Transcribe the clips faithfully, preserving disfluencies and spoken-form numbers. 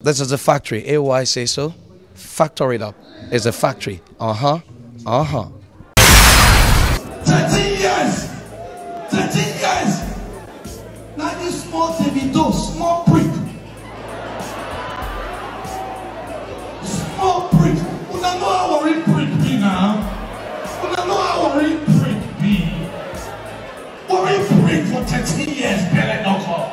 This is a factory. A Y say so. Factor it up. It's a factory. Uh-huh. Uh-huh. thirteen years. thirteen years. Now this small Davido, small prick. Small prick. We don't know how a real prick be now. We don't know how a real prick be. We're a prick for thirteen years, better not call.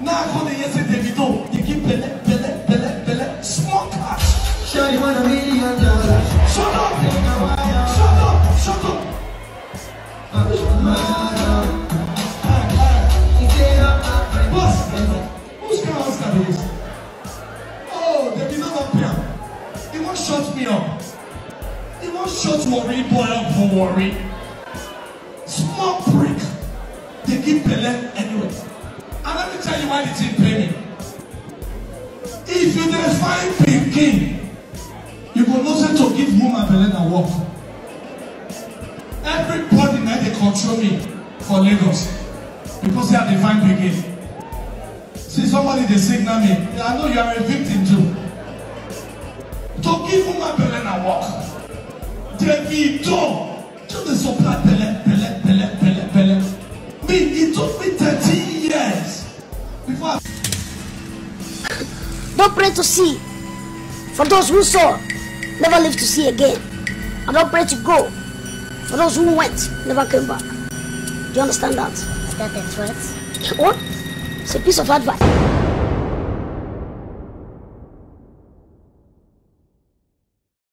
Now I call the yes and Davido. Bele, bele, bele, bele, smoke up! Sure you want a million dollars? Shut up! Shut up! Shut up! Who's gonna answer this? Oh, they did not appear. They won't shut me up. They won't shut worry boy up for worry. Small prick. They give Bele anyway. And let me tell you why they didn't pay me. If you define thinking, you go not say to give room and Belen and work. Everybody now they control me for Lagos because they are divine thinking. See somebody they signal me. I know you are a victim too. To give room and Belen and work. Davido, to the supply Belen, Belen, Belen, Belen, Belen. Me, it took me thirteen years before. I Don't pray to see. For those who saw, never live to see again. And don't pray to go. For those who went, never came back. Do you understand that? Is that a threat? What? It's a piece of advice.